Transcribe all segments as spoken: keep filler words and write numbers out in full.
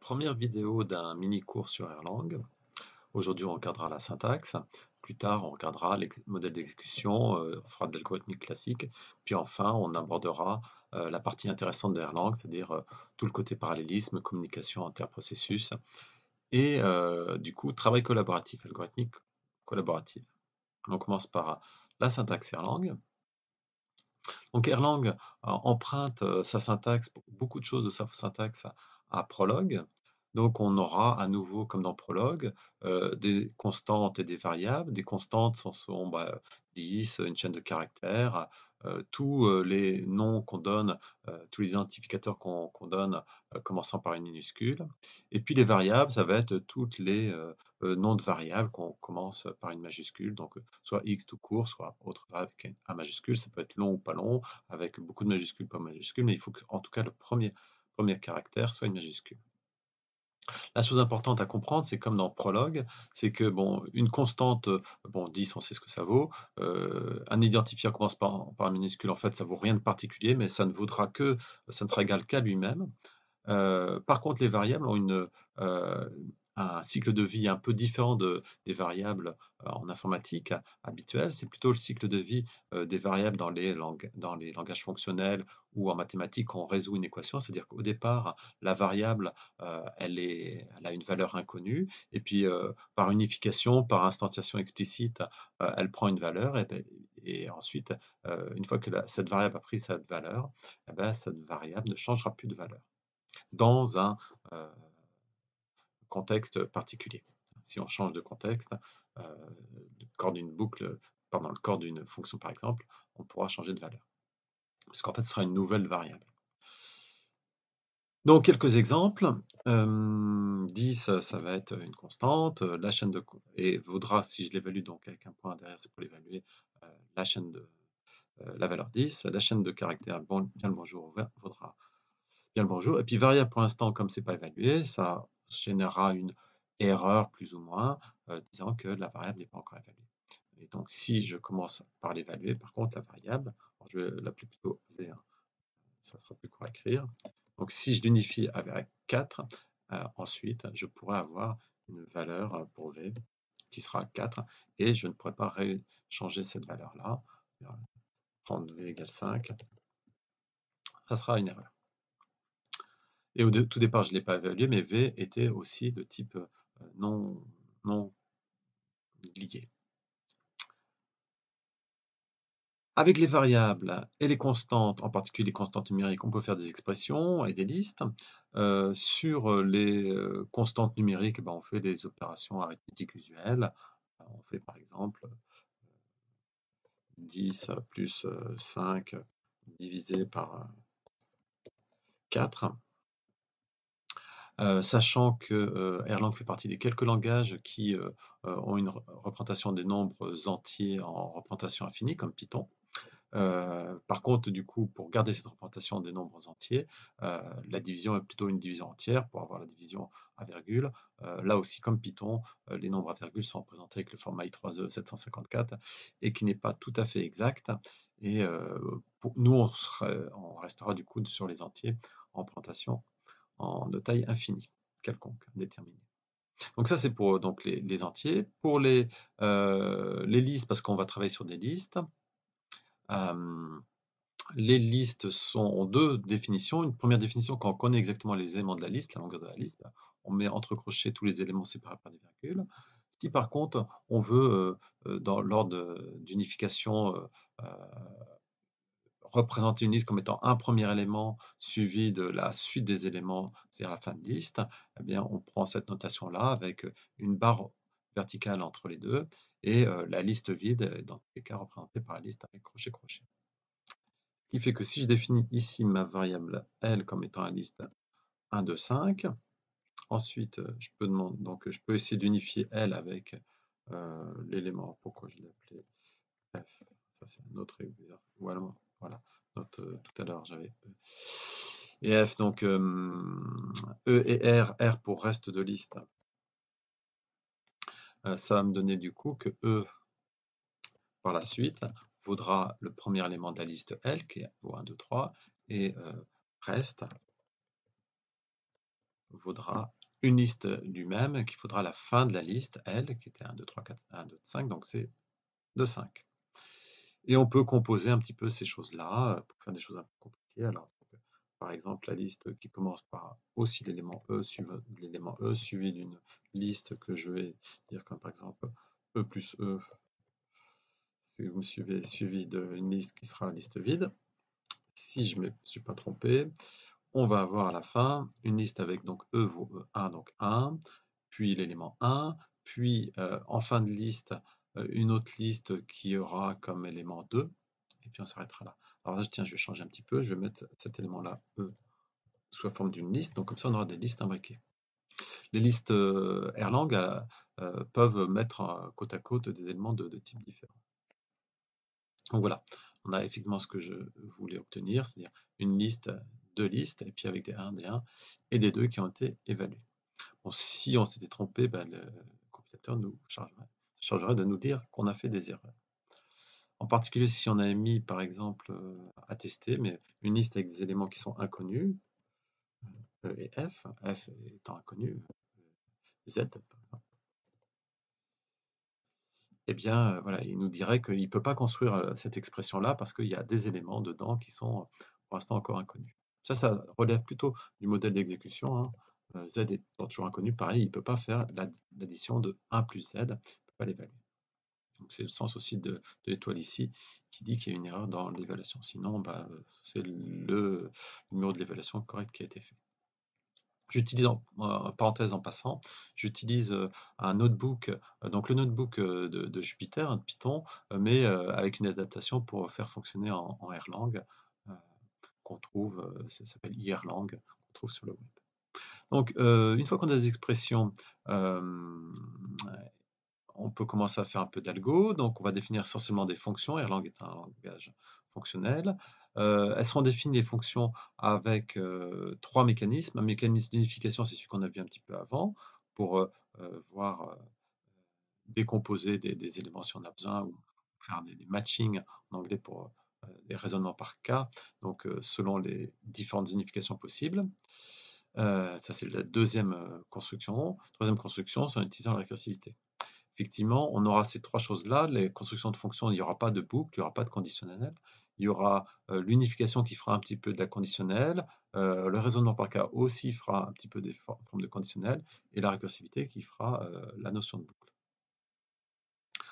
Première vidéo d'un mini-cours sur Erlang. Aujourd'hui, on regardera la syntaxe. Plus tard, on regardera les modèles d'exécution, euh, on fera de l'algorithmique classique. Puis enfin, on abordera euh, la partie intéressante de Erlang, c'est-à-dire euh, tout le côté parallélisme, communication interprocessus et euh, du coup, travail collaboratif, algorithmique collaborative. On commence par la syntaxe Erlang. Donc Erlang emprunte sa syntaxe, beaucoup de choses de sa syntaxe à Prolog. Donc on aura à nouveau, comme dans Prolog, euh, des constantes et des variables. Des constantes sont, sont bah, dix, une chaîne de caractères, euh, tous les noms qu'on donne, euh, tous les identificateurs qu'on qu'on donne, euh, commençant par une minuscule. Et puis les variables, ça va être toutes les euh, noms de variables qu'on commence par une majuscule, donc soit x tout court, soit autre variable avec un majuscule. Ça peut être long ou pas long, avec beaucoup de majuscules, pas de majuscules, mais il faut que, en tout cas, le premier, premier caractère soit une majuscule. La chose importante à comprendre, c'est comme dans Prolog, c'est que bon, une constante, bon, dix, on sait ce que ça vaut, euh, un identifiant commence par, par un minuscule, en fait, ça ne vaut rien de particulier, mais ça ne vaudra que, ça ne sera égal qu'à lui-même. Euh, par contre, les variables ont une, euh, un cycle de vie un peu différent de, des variables en informatique habituelle. C'est plutôt le cycle de vie euh, des variables dans les, langues, dans les langages fonctionnels ou en mathématiques quand on résout une équation. C'est-à-dire qu'au départ, la variable, euh, elle, est, elle a une valeur inconnue. Et puis, euh, par unification, par instantiation explicite, euh, elle prend une valeur. Et, et ensuite, euh, une fois que la, cette variable a pris cette valeur, eh bien, cette variable ne changera plus de valeur dans un... Euh, contexte particulier. Si on change de contexte, euh, le corps d'une boucle, pardon, le corps d'une fonction par exemple, on pourra changer de valeur. Parce qu'en fait, ce sera une nouvelle variable. Donc, quelques exemples. Euh, dix, ça va être une constante. La chaîne de... Et vaudra, si je l'évalue donc avec un point derrière, c'est pour l'évaluer, euh, la chaîne de... Euh, la valeur dix. La chaîne de caractères, bon, bien le bonjour, vaudra bien le bonjour. Et puis, variable pour l'instant, comme c'est pas évalué, ça... générera une erreur plus ou moins euh, disant que la variable n'est pas encore évaluée. Et donc si je commence par l'évaluer, par contre la variable, je vais l'appeler plutôt V un, ça sera plus court à écrire. Donc si je l'unifie avec quatre, euh, ensuite je pourrais avoir une valeur pour V qui sera quatre et je ne pourrais pas changer cette valeur là. Prendre V égale cinq, ça sera une erreur. Et au tout départ, je ne l'ai pas évalué, mais V était aussi de type non, non lié. Avec les variables et les constantes, en particulier les constantes numériques, on peut faire des expressions et des listes. Euh, sur les constantes numériques, eh ben, on fait des opérations arithmétiques usuelles. On fait par exemple dix plus cinq divisé par quatre. Euh, sachant que euh, Erlang fait partie des quelques langages qui euh, ont une représentation des nombres entiers en représentation infinie, comme Python. Euh, par contre, du coup, pour garder cette représentation des nombres entiers, euh, la division est plutôt une division entière pour avoir la division à virgule. Euh, là aussi, comme Python, euh, les nombres à virgule sont représentés avec le format I trois E sept cent cinquante-quatre et qui n'est pas tout à fait exact. Et euh, pour, nous, on, sera, on restera du coup sur les entiers en représentation de taille infinie, quelconque, déterminée. Donc ça, c'est pour donc, les, les entiers. Pour les, euh, les listes, parce qu'on va travailler sur des listes, euh, les listes sont, ont deux définitions. Une première définition, quand on connaît exactement les éléments de la liste, la longueur de la liste, on met entre crochets tous les éléments séparés par des virgules. Si par contre, on veut, euh, dans l'ordre d'unification, euh, euh, représenter une liste comme étant un premier élément suivi de la suite des éléments, c'est-à-dire la fin de liste, eh bien, on prend cette notation-là avec une barre verticale entre les deux et euh, la liste vide est dans tous les cas représentée par la liste avec crochet-crochet. Ce qui fait que si je définis ici ma variable L comme étant la liste un, deux, cinq, ensuite je peux, demander, donc, je peux essayer d'unifier L avec euh, l'élément, pourquoi je l'ai appelé F, ça c'est un autre exercice, ou alors, voilà, notre, euh, tout à l'heure j'avais E et F, donc euh, E et R, R pour reste de liste. Euh, ça va me donner du coup que E, par la suite, vaudra le premier élément de la liste L, qui est un, deux, trois, et euh, reste vaudra une liste lui-même, qu'il faudra la fin de la liste, L, qui était un, deux, trois, quatre, un, deux, cinq, donc c'est deux, cinq. Et on peut composer un petit peu ces choses-là, pour faire des choses un peu compliquées. Alors, donc, par exemple, la liste qui commence par aussi l'élément E, l'élément E suivi d'une liste que je vais dire, comme par exemple E plus E, si vous me suivez, suivi d'une liste qui sera la liste vide. Si je ne me suis pas trompé, on va avoir à la fin une liste avec donc E vaut E un, donc un, puis l'élément un, puis euh, en fin de liste, euh, une autre liste qui aura comme élément deux, et puis on s'arrêtera là. Alors là, tiens, je vais changer un petit peu, je vais mettre cet élément-là, E, sous la forme d'une liste, donc comme ça on aura des listes imbriquées. Les listes euh, Erlang euh, euh, peuvent mettre euh, côte à côte des éléments de, de types différents. Donc voilà, on a effectivement ce que je voulais obtenir, c'est-à-dire une liste, deux listes, et puis avec des un, des un et des deux qui ont été évalués. Bon, si on s'était trompé, ben le compilateur nous chargerait, se chargerait de nous dire qu'on a fait des erreurs. En particulier si on a mis, par exemple, à tester, mais une liste avec des éléments qui sont inconnus, E et F, F étant inconnu, Z, eh bien, voilà, il nous dirait qu'il ne peut pas construire cette expression-là parce qu'il y a des éléments dedans qui sont pour l'instant encore inconnus. Ça, ça relève plutôt du modèle d'exécution, hein. Z est toujours inconnu, pareil, il ne peut pas faire l'addition de un plus Z, il ne peut pas l'évaluer. Donc c'est le sens aussi de, de l'étoile ici, qui dit qu'il y a une erreur dans l'évaluation. Sinon, bah, c'est le numéro de l'évaluation correcte qui a été fait. J'utilise, en euh, parenthèse en passant, j'utilise euh, un notebook, euh, donc le notebook euh, de, de Jupiter, de Python, euh, mais euh, avec une adaptation pour faire fonctionner en, en Erlang, euh, qu'on trouve, euh, ça s'appelle iErlang, qu'on trouve sur le web. Donc, euh, une fois qu'on a des expressions, euh, on peut commencer à faire un peu d'algo, donc on va définir essentiellement des fonctions, Erlang est un langage fonctionnel. Euh, elles seront définies, les fonctions, avec euh, trois mécanismes. Un mécanisme d'unification, c'est celui qu'on a vu un petit peu avant, pour euh, voir euh, décomposer des, des éléments si on a besoin, ou faire des, des matchings, en anglais, pour euh, des raisonnements par cas, donc euh, selon les différentes unifications possibles. Euh, ça, c'est la deuxième construction. Troisième construction, c'est en utilisant la récursivité. Effectivement, on aura ces trois choses-là. Les constructions de fonctions, il n'y aura pas de boucle, il n'y aura pas de conditionnel. Il y aura euh, l'unification qui fera un petit peu de la conditionnelle, euh, le raisonnement par cas aussi fera un petit peu des for formes de conditionnelle, et la récursivité qui fera euh, la notion de boucle.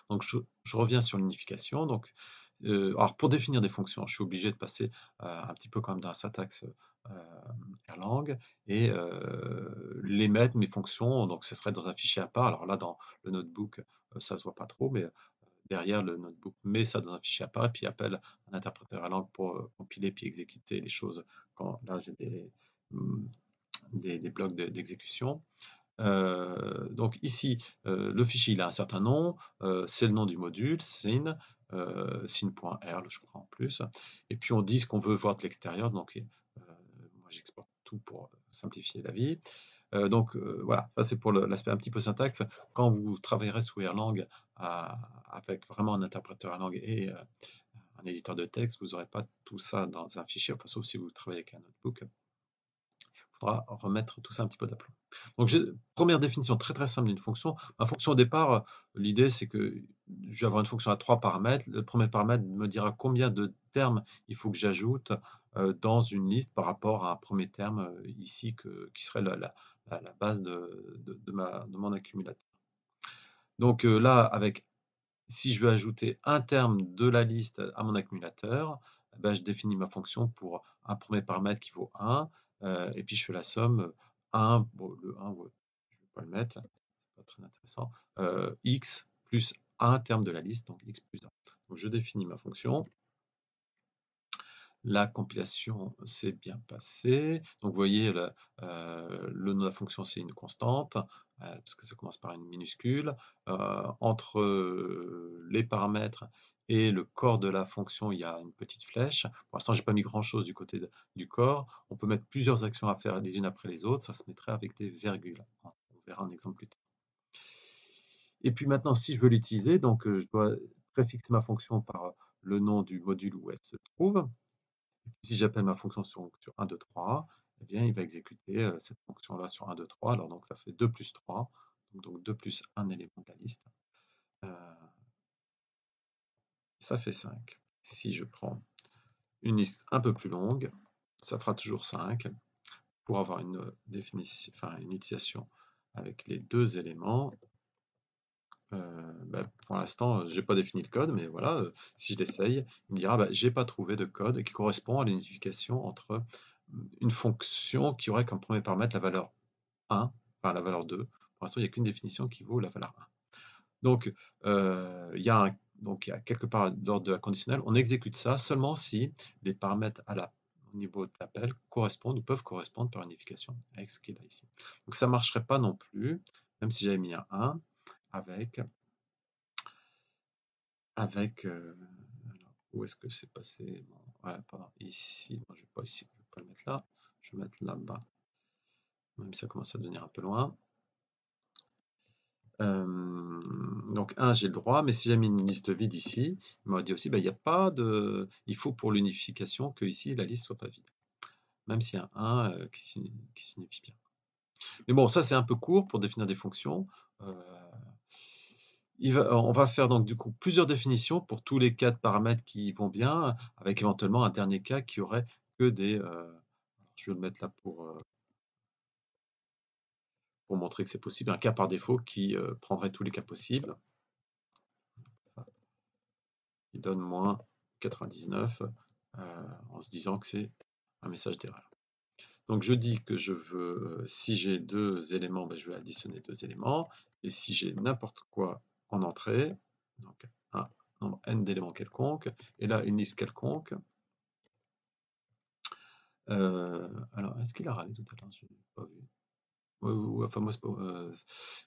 Donc je, je reviens sur l'unification. Donc, euh, alors pour définir des fonctions, je suis obligé de passer euh, un petit peu quand même dans la syntaxe euh, Erlang, et euh, les mettre, mes fonctions, donc ce serait dans un fichier à part. Alors là, dans le notebook, euh, ça ne se voit pas trop, mais... derrière le notebook, met ça dans un fichier à part et puis appelle un interpréteur Erlang pour euh, compiler puis exécuter les choses quand là j'ai des, des, des blocs d'exécution. De, euh, donc ici, euh, le fichier il a un certain nom, euh, c'est le nom du module, sin, euh, sin.erl je crois en plus, et puis on dit ce qu'on veut voir de l'extérieur, donc euh, moi j'exporte tout pour simplifier la vie. Euh, donc euh, voilà, ça c'est pour l'aspect un petit peu syntaxe. Quand vous travaillerez sous Erlang à, avec vraiment un interpréteur Erlang et euh, un éditeur de texte, vous n'aurez pas tout ça dans un fichier, enfin, sauf si vous travaillez avec un notebook. Il faudra remettre tout ça un petit peu d'aplomb. Donc première définition très très simple d'une fonction. Ma fonction au départ, l'idée c'est que je vais avoir une fonction à trois paramètres. Le premier paramètre me dira combien de termes il faut que j'ajoute euh, dans une liste par rapport à un premier terme euh, ici que, qui serait la, la à la base de, de, de, ma, de mon accumulateur. Donc euh, là, avec, si je veux ajouter un terme de la liste à mon accumulateur, eh bien, je définis ma fonction pour un premier paramètre qui vaut un, euh, et puis je fais la somme un, bon, le un, ouais, je ne vais pas le mettre, c'est pas très intéressant, euh, x plus un terme de la liste, donc x plus un. Donc je définis ma fonction. La compilation s'est bien passée. Donc vous voyez, le, euh, le nom de la fonction, c'est une constante, euh, parce que ça commence par une minuscule. Euh, entre euh, les paramètres et le corps de la fonction, il y a une petite flèche. Pour l'instant, je n'ai pas mis grand-chose du côté de, du corps. On peut mettre plusieurs actions à faire les unes après les autres. Ça se mettrait avec des virgules. On verra un exemple plus tard. Et puis maintenant, si je veux l'utiliser, donc euh, je dois préfixer ma fonction par le nom du module où elle se trouve. Si j'appelle ma fonction sur, sur un, deux, trois, eh bien, il va exécuter euh, cette fonction-là sur un, deux, trois. Alors, donc, ça fait deux plus trois, donc, donc deux plus un élément de la liste. Euh, ça fait cinq. Si je prends une liste un peu plus longue, ça fera toujours cinq pour avoir une définition, enfin, une utilisation avec les deux éléments. Euh, bah, pour l'instant, je n'ai pas défini le code, mais voilà, euh, si je l'essaye, il me dira bah, j'ai pas trouvé de code qui correspond à l'unification entre une fonction qui aurait comme premier paramètre la valeur un, enfin la valeur deux. Pour l'instant, il n'y a qu'une définition qui vaut la valeur un. Donc, euh, il y a un, donc, il y a quelque part d'ordre de la conditionnelle, on exécute ça seulement si les paramètres à la, au niveau de l'appel correspondent ou peuvent correspondre par unification avec ce qui est là ici. Donc, ça ne marcherait pas non plus, même si j'avais mis un un. Avec, avec euh, alors, où est-ce que c'est passé? Bon, voilà, pardon, ici, non, je ne vais pas ici, je ne vais pas le mettre là, je vais le mettre là-bas, même si ça commence à devenir un peu loin. Euh, donc un, j'ai le droit, mais si j'ai mis une liste vide ici, il m'a dit aussi, ben, il n'y a pas de, il faut pour l'unification que ici la liste ne soit pas vide, même s'il y a un euh, qui, qui signifie bien. Mais bon, ça c'est un peu court pour définir des fonctions. Euh, il va, on va faire donc du coup plusieurs définitions pour tous les cas de paramètres qui vont bien, avec éventuellement un dernier cas qui aurait que des. Euh, je vais le mettre là pour, euh, pour montrer que c'est possible, un cas par défaut qui euh, prendrait tous les cas possibles. Ça, il donne moins quatre-vingt-dix-neuf euh, en se disant que c'est un message d'erreur. Donc je dis que je veux, si j'ai deux éléments, ben je vais additionner deux éléments. Et si j'ai n'importe quoi en entrée, donc un nombre n d'éléments quelconque, et là une liste quelconque. Euh, alors, est-ce qu'il a râlé tout à l'heure? Je n'ai pas vu. Ouais, ouais, enfin, moi, euh,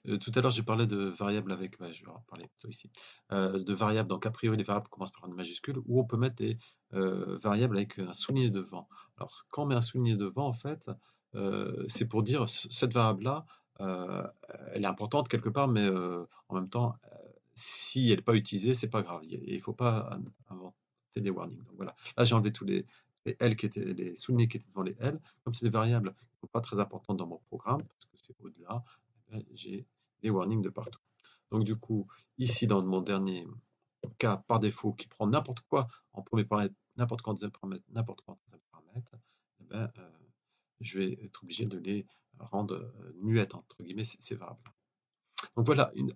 euh, tout à l'heure, j'ai parlé de variables avec, bah, je vais en parler plutôt ici, euh, de variables, donc a priori, les variables commencent par une majuscule, où on peut mettre des euh, variables avec un souligné devant. Alors, quand on met un souligné devant, en fait, euh, c'est pour dire, cette variable-là, euh, elle est importante quelque part, mais euh, en même temps, euh, si elle n'est pas utilisée, c'est pas grave, et il ne faut pas inventer des warnings. Donc voilà, là, j'ai enlevé tous les... les L qui étaient, les soulignés qui étaient devant les L, comme c'est des variables qui ne sont pas très importantes dans mon programme, parce que c'est au-delà, j'ai des warnings de partout. Donc du coup, ici dans mon dernier cas par défaut, qui prend n'importe quoi en premier paramètre, n'importe quoi en deuxième paramètre, n'importe quoi en troisième paramètre, eh bien, euh, je vais être obligé de les rendre muettes, entre guillemets, ces, ces variables. Donc voilà, une,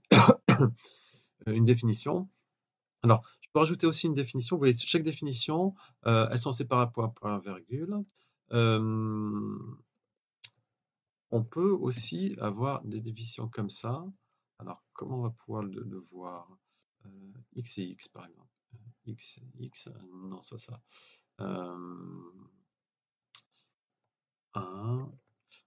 une définition. Alors, je peux rajouter aussi une définition. Vous voyez, chaque définition, euh, elles sont séparées par un point virgule. Euh, on peut aussi avoir des divisions comme ça. Alors, comment on va pouvoir le, le voir euh, X et X, par exemple. X et X, non, ça, ça. Euh, un.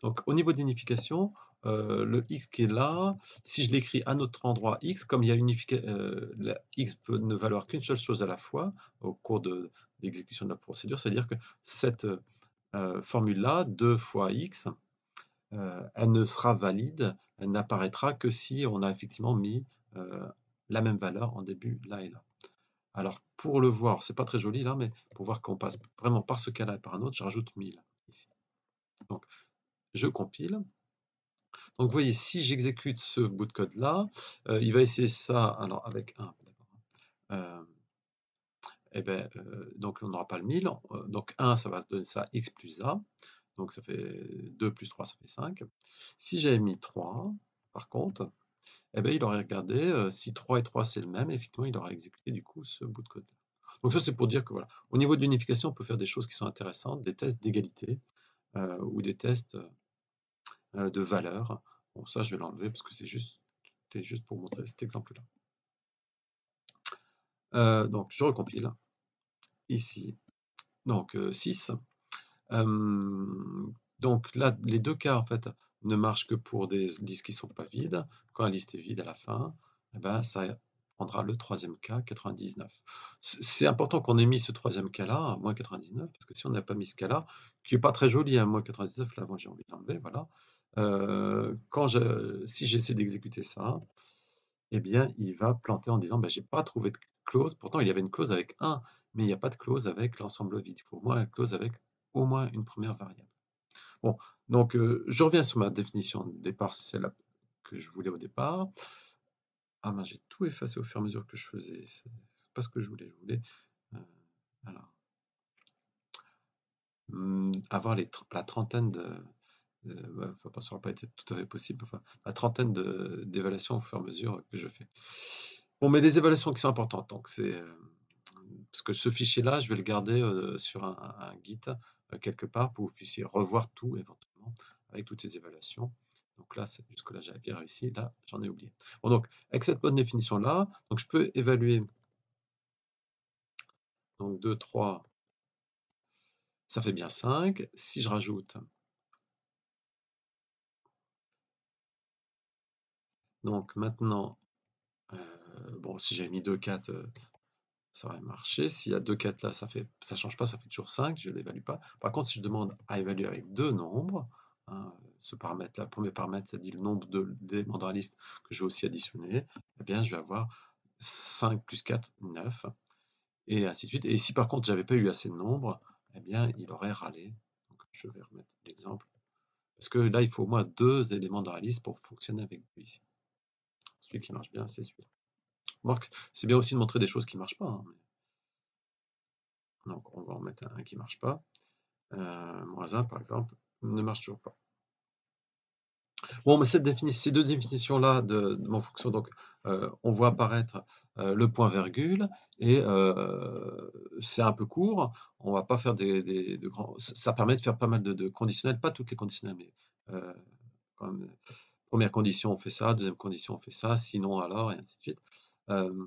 Donc, au niveau d'unification, Euh, le x qui est là, si je l'écris à notre endroit x, comme il y a unifié, euh, la x peut ne valoir qu'une seule chose à la fois au cours de l'exécution de la procédure, c'est-à-dire que cette euh, formule-là, deux fois x, euh, elle ne sera valide, elle n'apparaîtra que si on a effectivement mis euh, la même valeur en début là et là. Alors pour le voir, c'est pas très joli là, mais pour voir qu'on passe vraiment par ce cas-là et par un autre, je rajoute mille ici. Donc je compile. Donc vous voyez, si j'exécute ce bout de code-là, euh, il va essayer ça alors avec un. Euh, et ben, euh, donc on n'aura pas le mille. Euh, donc un, ça va donner ça x plus a. Donc ça fait deux plus trois, ça fait cinq. Si j'avais mis trois, par contre, eh ben, il aurait regardé euh, si trois et trois c'est le même. Effectivement, il aurait exécuté du coup ce bout de code-là. Donc ça, c'est pour dire que voilà, au niveau de l'unification, on peut faire des choses qui sont intéressantes, des tests d'égalité euh, ou des tests... de valeur. Bon, ça, je vais l'enlever parce que c'est juste, c'est juste pour montrer cet exemple-là. Euh, donc, je recompile. Ici, donc euh, six. Euh, donc là, les deux cas, en fait, ne marchent que pour des listes qui ne sont pas vides. Quand la liste est vide à la fin, eh ben, ça prendra le troisième cas, quatre-vingt-dix-neuf. C'est important qu'on ait mis ce troisième cas-là, moins quatre-vingt-dix-neuf, parce que si on n'a pas mis ce cas-là, qui n'est pas très joli, à hein, moins quatre-vingt-dix-neuf, là, moi, j'ai envie d'enlever, voilà. Euh, quand je, si j'essaie d'exécuter ça, eh bien, il va planter en disant, ben, j'ai pas trouvé de clause. Pourtant, il y avait une clause avec un, mais il n'y a pas de clause avec l'ensemble vide. Il faut au moins une clause avec au moins une première variable. Bon, donc euh, je reviens sur ma définition de départ, c'est celle que je voulais au départ. Ah ben, j'ai tout effacé au fur et à mesure que je faisais, c'est pas ce que je voulais, je voulais euh, voilà. Hum, avoir les, la trentaine de... Euh, bah, enfin, ça n'aurait pas été tout à fait possible, enfin, la trentaine d'évaluations au fur et à mesure que je fais. Bon, mais des évaluations qui sont importantes, donc c'est... Euh, parce que ce fichier-là, je vais le garder euh, sur un, un Git, euh, quelque part, pour que vous puissiez revoir tout, éventuellement, avec toutes ces évaluations. Donc là, jusque-là, j'avais bien réussi, là, j'en ai oublié. Bon, donc, avec cette bonne définition-là, donc je peux évaluer, donc deux, trois, ça fait bien cinq. Si je rajoute, donc maintenant, euh, bon, si j'avais mis deux, quatre, euh, ça aurait marché. S'il y a deux, quatre là, ça fait, ça change pas, ça fait toujours cinq, je ne l'évalue pas. Par contre, si je demande à évaluer avec deux nombres, hein, ce paramètre-là, le premier paramètre, ça dit le nombre d'éléments dans la liste que je vais aussi additionner, eh bien, je vais avoir cinq plus quatre, neuf, et ainsi de suite. Et si par contre, j'avais pas eu assez de nombres, eh bien, il aurait râlé. Donc, je vais remettre l'exemple. Parce que là, il faut au moins deux éléments dans la liste pour fonctionner avec deux ici. Celui qui marche bien, c'est celui-là. C'est bien aussi de montrer des choses qui ne marchent pas. Hein. Donc, on va en mettre un qui ne marche pas. Euh, moins un, par exemple, ne marche toujours pas. Bon, mais cette définition, ces deux définitions-là de, de mon fonction, donc, euh, on voit apparaître euh, le point-virgule, et euh, c'est un peu court, on va pas faire des, des de grands... Ça permet de faire pas mal de, de conditionnels, pas toutes les conditionnelles, mais euh, quand même, première condition, on fait ça, deuxième condition, on fait ça, sinon alors, et ainsi de suite. Euh,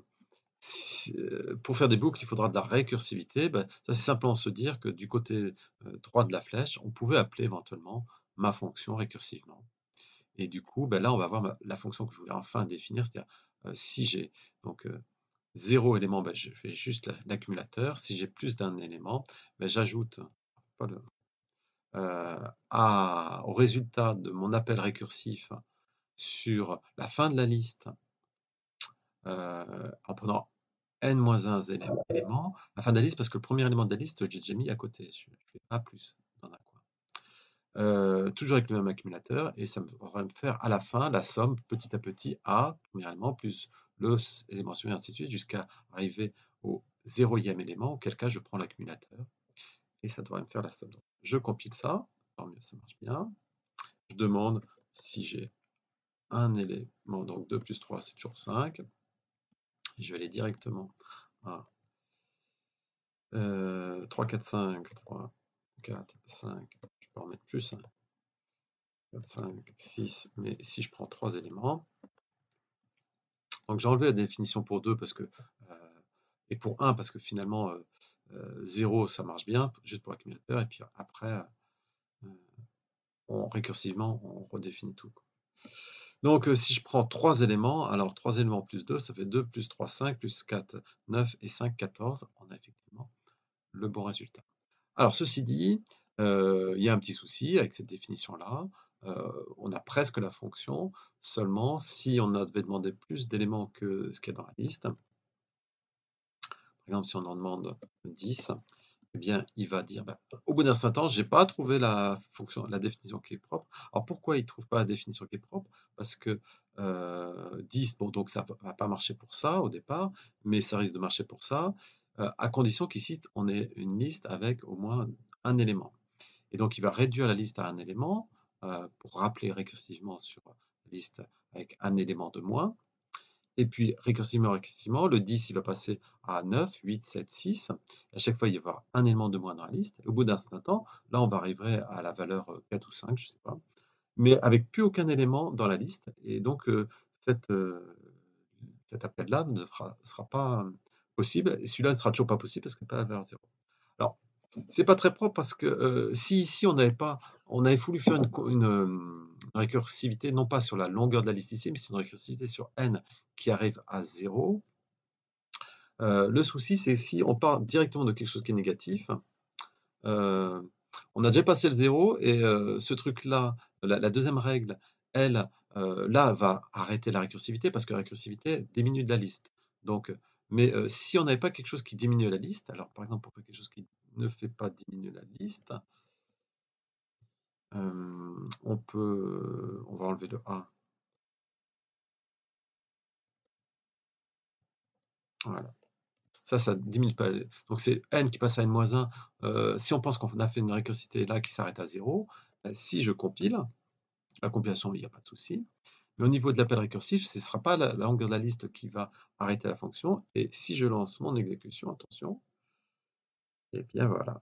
si, pour faire des boucles, il faudra de la récursivité. Ben, ça, c'est simplement se dire que du côté euh, droit de la flèche, on pouvait appeler éventuellement ma fonction récursivement. Et du coup, ben là, on va voir ma, la fonction que je voulais enfin définir, c'est-à-dire euh, si j'ai donc euh, zéro élément, ben, je fais juste l'accumulateur. Si j'ai plus d'un élément, ben, j'ajoute euh, au résultat de mon appel récursif sur la fin de la liste, euh, en prenant n moins un élément, la fin de la liste, parce que le premier élément de la liste, j'ai déjà mis à côté, je ne fais pas plus dans un coin. Euh, toujours avec le même accumulateur, et ça va me faire à la fin la somme petit à petit A, premier élément, plus le élément suivant, ainsi de suite, jusqu'à arriver au zéroième élément, auquel cas je prends l'accumulateur, et ça devrait me faire la somme. Donc, je compile ça, tant mieux, ça marche bien. Je demande si j'ai un élément, donc deux plus trois, c'est toujours cinq. Je vais aller directement à euh, trois, quatre, cinq, trois, quatre, cinq. Je peux en mettre plus, hein. quatre, cinq, six, mais si je prends trois éléments, donc j'ai enlevé la définition pour deux parce que, euh, et pour un parce que finalement euh, euh, zéro ça marche bien, juste pour l'accumulateur, et puis après euh, on récursivement on redéfinit tout, quoi. Donc euh, si je prends trois éléments, alors trois éléments plus deux, ça fait deux plus trois, cinq, plus quatre, neuf et cinq, quatorze, on a effectivement le bon résultat. Alors ceci dit, Euh, il y a un petit souci avec cette définition-là. Euh, on a presque la fonction, seulement si on avait demandé plus d'éléments que ce qu'il y a dans la liste, par exemple si on en demande dix, eh bien il va dire, ben, au bout d'un certain temps, je n'ai pas trouvé la fonction, la définition qui est propre. Alors pourquoi il ne trouve pas la définition qui est propre? Parce que euh, dix, bon, donc ça ne va pas marcher pour ça au départ, mais ça risque de marcher pour ça, euh, à condition qu'ici on ait une liste avec au moins un élément. Et donc, il va réduire la liste à un élément euh, pour rappeler récursivement sur la liste avec un élément de moins. Et puis, récursivement, récursivement, le dix, il va passer à neuf, huit, sept, six. Et à chaque fois, il va y avoir un élément de moins dans la liste. Et au bout d'un certain temps, là, on va arriver à la valeur quatre ou cinq, je ne sais pas, mais avec plus aucun élément dans la liste. Et donc, euh, cette, euh, cet appel-là ne fera, sera pas possible. Et celui-là ne sera toujours pas possible parce qu'il n'est pas à la valeur zéro. Alors, c'est pas très propre parce que euh, si ici on n'avait pas, on avait voulu faire une, une, une récursivité, non pas sur la longueur de la liste ici, mais c'est une récursivité sur n qui arrive à zéro. Euh, le souci, c'est si on part directement de quelque chose qui est négatif, euh, on a déjà passé le zéro et euh, ce truc-là, la, la deuxième règle, elle, euh, là, va arrêter la récursivité parce que la récursivité diminue de la liste. Donc, mais euh, si on n'avait pas quelque chose qui diminue la liste, alors par exemple, pour quelque chose qui ne fait pas diminuer la liste, Euh, on peut, on va enlever le A. Voilà. Ça, ça diminue pas. Donc c'est n qui passe à n moins un. Euh, si on pense qu'on a fait une récursité là qui s'arrête à zéro, si je compile, la compilation, il n'y a pas de souci. Mais au niveau de l'appel récursif, ce ne sera pas la, la longueur de la liste qui va arrêter la fonction. Et si je lance mon exécution, attention, et bien voilà.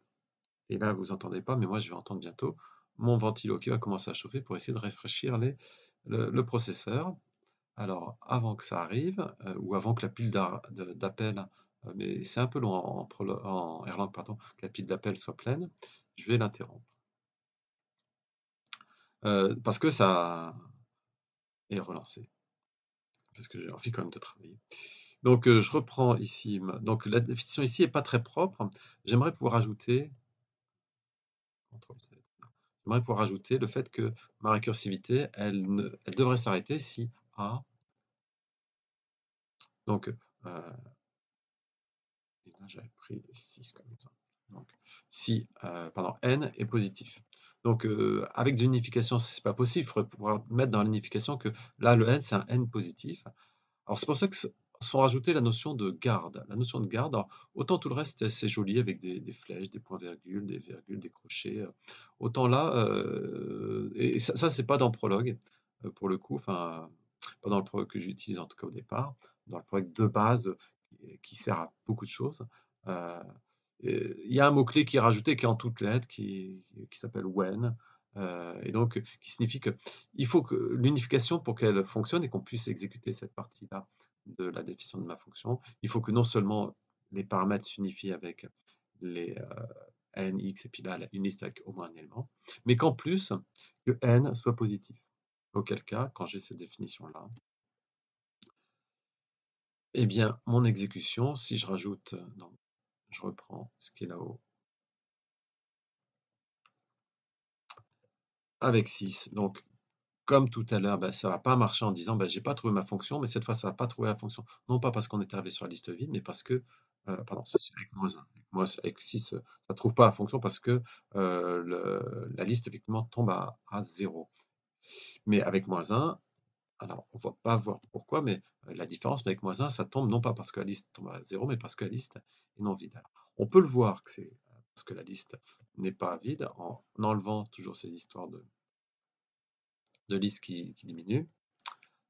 Et là, vous n'entendez pas, mais moi, je vais entendre bientôt mon ventilo qui va commencer à chauffer pour essayer de rafraîchir les, le, le processeur. Alors, avant que ça arrive, euh, ou avant que la pile d'appel, euh, mais c'est un peu long en, en, en Erlang, pardon, que la pile d'appel soit pleine, je vais l'interrompre. Euh, parce que ça est relancé. Parce que j'ai envie quand même de travailler. Donc, euh, je reprends ici. Donc, la définition ici n'est pas très propre. J'aimerais pouvoir ajouter... J'aimerais pouvoir ajouter le fait que ma récursivité, elle, ne, elle devrait s'arrêter si A... Donc, euh, et là, j'avais pris six comme ça. Donc, si euh, pardon, n est positif. Donc, euh, avec de l'unification, ce n'est pas possible. Il faudrait pouvoir mettre dans l'unification que là, le n, c'est un n positif. Alors, c'est pour ça que sont rajoutées la notion de garde. La notion de garde, alors, autant tout le reste, c'est joli avec des, des flèches, des points-virgules, des virgules, des crochets. Autant là, euh, et ça, ça c'est pas dans Prolog, pour le coup, enfin, pas dans le Prolog que j'utilise en tout cas au départ, dans le Prolog de base qui sert à beaucoup de choses. Euh, Il y a un mot-clé qui est rajouté, qui est en toutes lettres, qui, qui s'appelle « when euh, », et donc qui signifie qu'il faut que l'unification, pour qu'elle fonctionne et qu'on puisse exécuter cette partie-là de la définition de ma fonction, il faut que non seulement les paramètres s'unifient avec les euh, n, x, et puis là, une liste avec au moins un élément, mais qu'en plus, que n soit positif. Auquel cas, quand j'ai cette définition-là, eh bien, mon exécution, si je rajoute... dans je reprends ce qui est là-haut. Avec six. Donc, comme tout à l'heure, ben, ça ne va pas marcher en disant ben, « j'ai pas trouvé ma fonction », mais cette fois, ça ne va pas trouver la fonction. Non pas parce qu'on est arrivé sur la liste vide, mais parce que... Euh, pardon, ça c'est avec moins un. Moi, avec six, ça ne trouve pas la fonction parce que euh, le, la liste, effectivement, tombe à, à zéro. Mais avec moins un... Alors, on ne va pas voir pourquoi, mais la différence avec moins un, ça tombe non pas parce que la liste tombe à zéro, mais parce que la liste est non vide. Alors, on peut le voir que c'est parce que la liste n'est pas vide, en enlevant toujours ces histoires de, de listes qui, qui diminuent.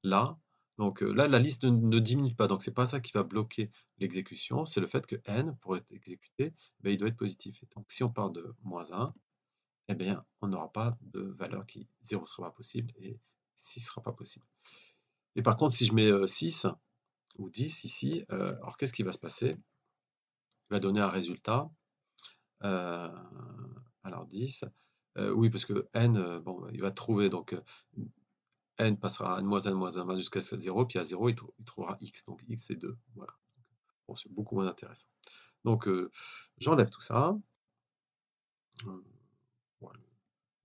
Là, donc, là, la liste ne, ne diminue pas, donc ce n'est pas ça qui va bloquer l'exécution, c'est le fait que n, pour être exécuté, ben, il doit être positif. Et donc, si on part de moins un, eh bien, on n'aura pas de valeur qui, zéro ne sera pas possible, et six ne sera pas possible. Et par contre, si je mets euh, six ou dix ici, euh, alors qu'est-ce qui va se passer? Il va donner un résultat. Euh, alors dix, euh, oui, parce que n, euh, bon, il va trouver, donc euh, n passera à n moins un, n moins un jusqu'à zéro, puis à zéro, il, tr il trouvera x, donc x c'est deux. Voilà. Bon, c'est beaucoup moins intéressant. Donc, euh, j'enlève tout ça. Euh, voilà.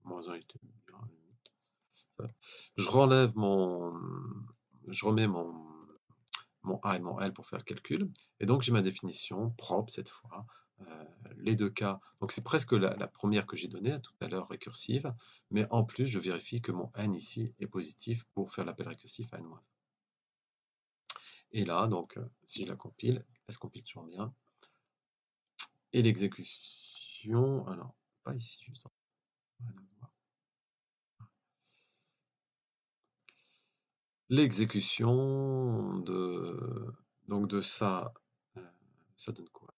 moins un était bien. Je relève mon, je remets mon, mon A et mon L pour faire le calcul, et donc j'ai ma définition propre cette fois. Euh, les deux cas, donc c'est presque la, la première que j'ai donnée tout à l'heure récursive, mais en plus je vérifie que mon n ici est positif pour faire l'appel récursif à n moins un. Et là, donc si je la compile, elle se compile toujours bien. Et l'exécution, alors pas ici juste. Voilà. L'exécution de donc de ça, euh, ça donne quoi?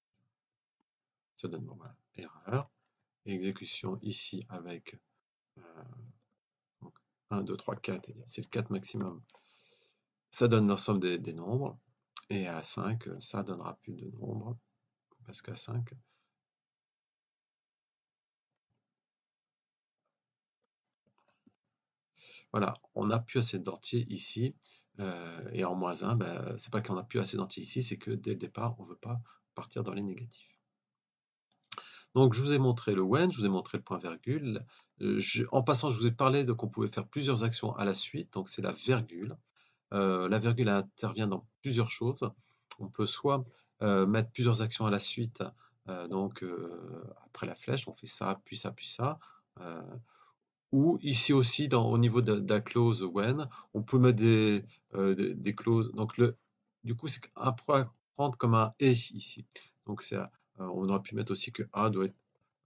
Ça donne bon, voilà, erreur. Et exécution ici avec euh, donc un, deux, trois, quatre, c'est le quatre maximum. Ça donne l'ensemble des, des nombres. Et à cinq, ça donnera plus de nombres. Parce qu'à cinq. Voilà, on n'a plus assez d'entiers ici, euh, et en moins un, ben, c'est pas qu'on n'a plus assez d'entiers ici, c'est que dès le départ, on ne veut pas partir dans les négatifs. Donc je vous ai montré le when, je vous ai montré le point-virgule. Euh, en passant, je vous ai parlé de qu'on pouvait faire plusieurs actions à la suite, donc c'est la virgule. Euh, la virgule intervient dans plusieurs choses. On peut soit euh, mettre plusieurs actions à la suite, euh, donc euh, après la flèche, on fait ça, puis ça, puis ça. Euh, Ou ici aussi, dans, au niveau de, de la clause when, on peut mettre des, euh, des, des clauses. Donc, le, du coup, c'est un point à prendre comme un et ici. Donc, c'est, euh, on aurait pu mettre aussi que A doit être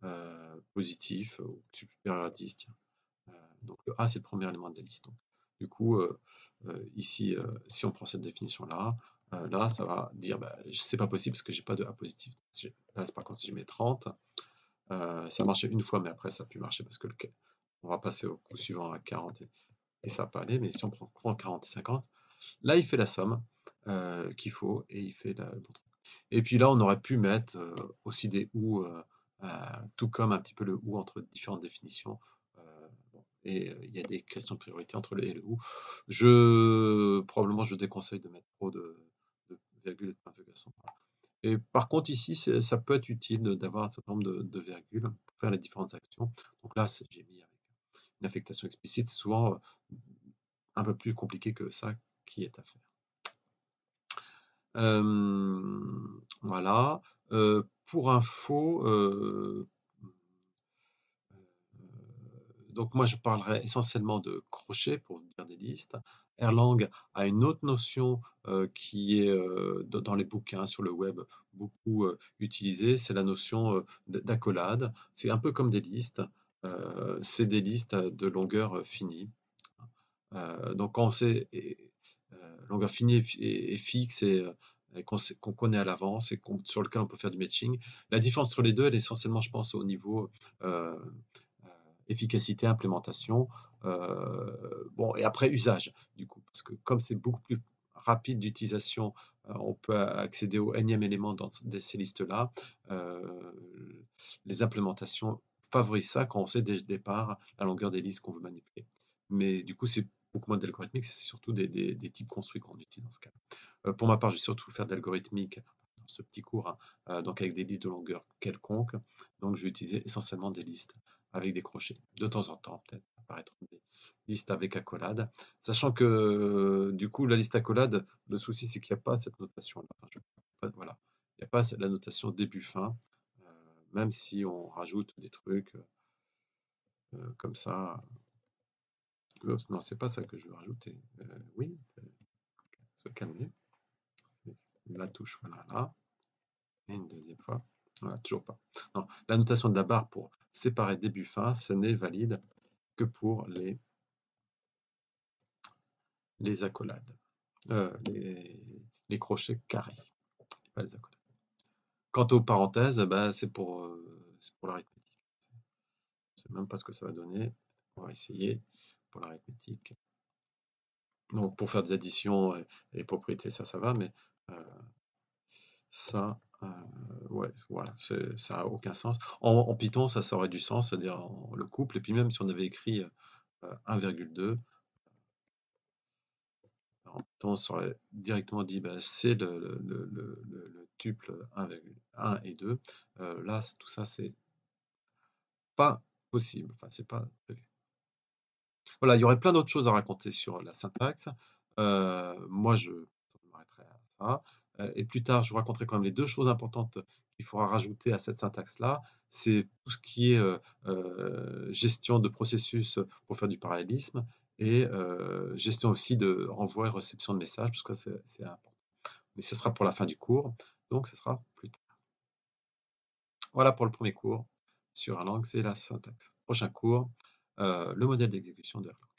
euh, positif ou supérieur à dix. Tiens. Euh, donc, le A, c'est le premier élément de la liste. Donc, du coup, euh, euh, ici, euh, si on prend cette définition-là, euh, là, ça va dire, bah, c'est pas possible parce que j'ai pas de A positif. Là, par contre, si je mets trente, euh, ça a marché une fois, mais après, ça a pu marcher parce que le on va passer au coup suivant à quarante et, et ça va pas aller, mais si on prend, prend quarante et cinquante, là il fait la somme euh, qu'il faut et il fait la, le bon truc. Et puis là on aurait pu mettre euh, aussi des ou, euh, euh, tout comme un petit peu le ou entre différentes définitions. Euh, bon, et il euh, y a des questions de priorité entre le et le ou. Je, probablement je déconseille de mettre trop de, de virgules et de points de virgule. Et par contre ici ça peut être utile d'avoir un certain nombre de, de virgules pour faire les différentes actions. Donc là j'ai mis affectation explicite, c'est souvent un peu plus compliqué que ça qui est à faire. Euh, voilà. Euh, pour info, euh, euh, donc moi je parlerai essentiellement de crochet pour dire des listes. Erlang a une autre notion euh, qui est euh, dans les bouquins sur le web beaucoup euh, utilisée, c'est la notion euh, d'accolade. C'est un peu comme des listes. Euh, c'est des listes de longueur euh, finie. Euh, donc quand on sait et, euh, longueur finie et, et, et fixe et, et qu'on qu'on connaît à l'avance et sur lequel on peut faire du matching, la différence entre les deux elle est essentiellement je pense au niveau euh, euh, efficacité, implémentation, euh, bon et après usage du coup parce que comme c'est beaucoup plus rapide d'utilisation, euh, on peut accéder au énième élément dans ces listes-là. Euh, les implémentations favorisent ça quand on sait dès le départ la longueur des listes qu'on veut manipuler. Mais du coup, c'est beaucoup moins d'algorithmique, c'est surtout des, des, des types construits qu'on utilise dans ce cas. Euh, pour ma part, je vais surtout faire d'algorithmique dans ce petit cours, hein, euh, donc avec des listes de longueur quelconque. Donc, je vais utiliser essentiellement des listes avec des crochets. De temps en temps, peut-être, apparaître des listes avec accolade. Sachant que, euh, du coup, la liste accolade, le souci, c'est qu'il n'y a pas cette notation-là. Enfin, je... voilà. Il n'y a pas la notation début-fin, euh, même si on rajoute des trucs euh, comme ça. Oups, non, c'est pas ça que je veux rajouter. Euh, oui, se calmer. La touche, voilà, là. Et une deuxième fois. Voilà, toujours pas. Non, la notation de la barre pour séparer début-fin, ce n'est valide que pour les, les accolades, euh, les, les crochets carrés, pas les accolades. Quant aux parenthèses, bah, c'est pour, euh, c'est pour l'arithmétique. Je ne sais même pas ce que ça va donner. On va essayer pour l'arithmétique. Donc pour faire des additions et, et propriétés, ça, ça va, mais euh, ça... Euh, ouais, voilà, ça n'a aucun sens. En, en Python, ça, ça aurait du sens, c'est-à-dire le couple, et puis même si on avait écrit euh, un virgule deux, en Python, ça aurait directement dit bah, c'est le, le, le, le, le tuple un virgule un et deux. Euh, là, tout ça, c'est pas possible, enfin, c'est pas prévu. Voilà, il y aurait plein d'autres choses à raconter sur la syntaxe. Euh, moi, je m'arrêterai à ça. Et plus tard, je vous raconterai quand même les deux choses importantes qu'il faudra rajouter à cette syntaxe-là. C'est tout ce qui est euh, euh, gestion de processus pour faire du parallélisme et euh, gestion aussi de renvoi et réception de messages, parce que c'est important. Mais ce sera pour la fin du cours, donc ce sera plus tard. Voilà pour le premier cours sur Erlang, c'est la syntaxe. Prochain cours, euh, le modèle d'exécution de Erlang.